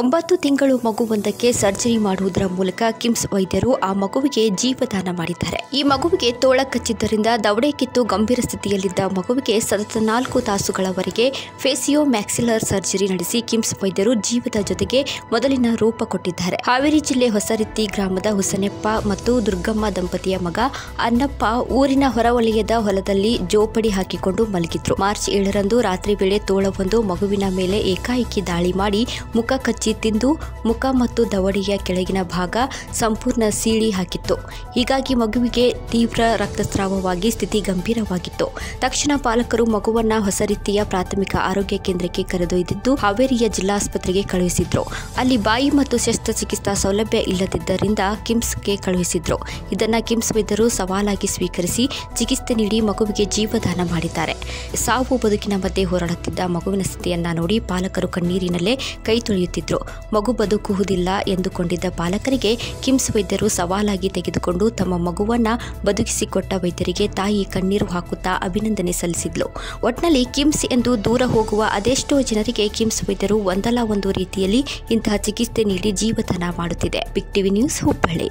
9 ತಿಂಗಳು ಮಗುವೊಂದಕ್ಕೆ ಸರ್ಜರಿ ಮಾಡುವುದರ ಮೂಲಕ ಕಿಮ್ಸ್ ವೈದ್ಯರು ಆ ಮಗುವಿಗೆ ಜೀವದಾನ ಮಾಡಿದ್ದಾರೆ। ಈ ಮಗುವಿಗೆ ತೋಳ ಕಚ್ಚಿದ್ದರಿಂದ ದವಡೆ ಕಿತ್ತು ಗಂಭೀರ ಸ್ಥಿತಿಯಲ್ಲಿದ್ದ ಮಗುವಿಗೆ ಸತತ 4 ತಾಸುಗಳವರೆಗೆ ಫೇಸಿಯೋ ಮ್ಯಾಕ್ಸಿಲರ್ ಸರ್ಜರಿ ನಡೆಸಿ ಕಿಮ್ಸ್ ವೈದ್ಯರು ಜೀವದ ಜೊತೆಗೆ ಮೊದಲಿನ ರೂಪ ಕೊಟ್ಟಿದ್ದಾರೆ। ಹಾವೇರಿ ಜಿಲ್ಲೆ ಹೊಸರಿತ್ತಿ ಗ್ರಾಮದ ಹುಸನೆಪ್ಪ ಮತ್ತು ದುರ್ಗಮ್ಮ ದಂಪತಿಯ ಮಗ ಅನ್ನಪ್ಪ ಊರಿನ ಹೊರವಲಯದ ಹೊಲದಲ್ಲಿ ಜೋಪಡಿ ಹಾಕಿಕೊಂಡು ಮಲಗಿದ್ರು। ಮಾರ್ಚ್ 7ರಂದು ರಾತ್ರಿ ವೇಳೆ ತೋಳವೊಂದು ಮಗುವಿನ ಮೇಲೆ ಏಕಾಏಕಿ ದಾಳಿ ಮಾಡಿ ಮುಖ ತಿಂದು ಮುಖ ಮತ್ತು ದವಡೆಯ ಕೆಳಗಿನ ಭಾಗ ಸಂಪೂರ್ಣ ಸೀಳಿ ಹಾಕಿತ್ತು। ಹೀಗಾಗಿ ಮಗುವಿಗೆ ತೀವ್ರ ರಕ್ತಸ್ರಾವವಾಗಿ ಸ್ಥಿತಿ ಗಂಭೀರವಾಗಿತ್ತು। ತಕ್ಷಣ ಪಾಲಕರು ಮಗುವನ್ನ ಹೊಸ ರೀತಿಯ ಪ್ರಾಥಮಿಕ ಆರೋಗ್ಯ ಕೇಂದ್ರಕ್ಕೆ ಕರೆದೊಯ್ದಿದ್ದು ಹಾವೇರಿಯ ಜಿಲ್ಲಾಸ್ಪತ್ರೆಗೆ ಕಳುಹಿಸಿದ್ರು। ಅಲ್ಲಿ ಬಾಯಿ ಮತ್ತು ಶಸ್ತ್ರಚಿಕಿತ್ಸಾ ಸೌಲಭ್ಯ ಇಲ್ಲದಿದ್ದರಿಂದ ಕಿಮ್ಸ್ಗೆ ಕಳುಹಿಸಿದ್ರು। ಇದನ್ನ ಕಿಮ್ಸ್ ವೈದ್ಯರು ಸವಾಲಾಗಿ ಸ್ವೀಕರಿಸಿ ಚಿಕಿತ್ಸೆ ನೀಡಿ ಮಗುವಿಗೆ ಜೀವದಾನ ಮಾಡಿದ್ದಾರೆ। ಸಾವು ಬದುಕಿನ ಮಧ್ಯೆ ಹೋರಾಡುತ್ತಿದ್ದ ಮಗುವಿನ ಸ್ಥಿತಿಯನ್ನ ನೋಡಿ ಪಾಲಕರು ಕಣ್ಣೀರಿನಲ್ಲೇ ಕೈ ತೊಳೆಯುತ್ತಿದ್ದರು। ಮಗು ಬದುಕುವುದಿಲ್ಲ ಎಂದುಕೊಂಡಿದ್ದ ಪಾಲಕರಿಗೆ ಕಿಮ್ಸ್ ವೈದ್ಯರು ಸವಾಲಾಗಿ ತೆಗೆದುಕೊಂಡು ತಮ್ಮ ಮಗುವನ್ನ ಬದುಕಿಸಿಕೊಟ್ಟ ವೈದ್ಯರಿಗೆ ತಾಯಿ ಕಣ್ಣೀರು ಹಾಕುತ್ತಾ ಅಭಿನಂದನೆ ಸಲ್ಲಿಸಿದ್ಲು। ಒಟ್ಟಿನಲ್ಲಿ ಕಿಮ್ಸ್ ಎಂದು ದೂರ ಹೋಗುವ ಅದೆಷ್ಟೋ ಜನರಿಗೆ ಕಿಮ್ಸ್ ವೈದ್ಯರು ಒಂದಲ್ಲ ಒಂದು ರೀತಿಯಲ್ಲಿ ಇಂತಹ ಚಿಕಿತ್ಸೆ ನೀಡಿ ಜೀವದಾನ ಮಾಡುತ್ತಿದೆ। Big TV news Hubballi.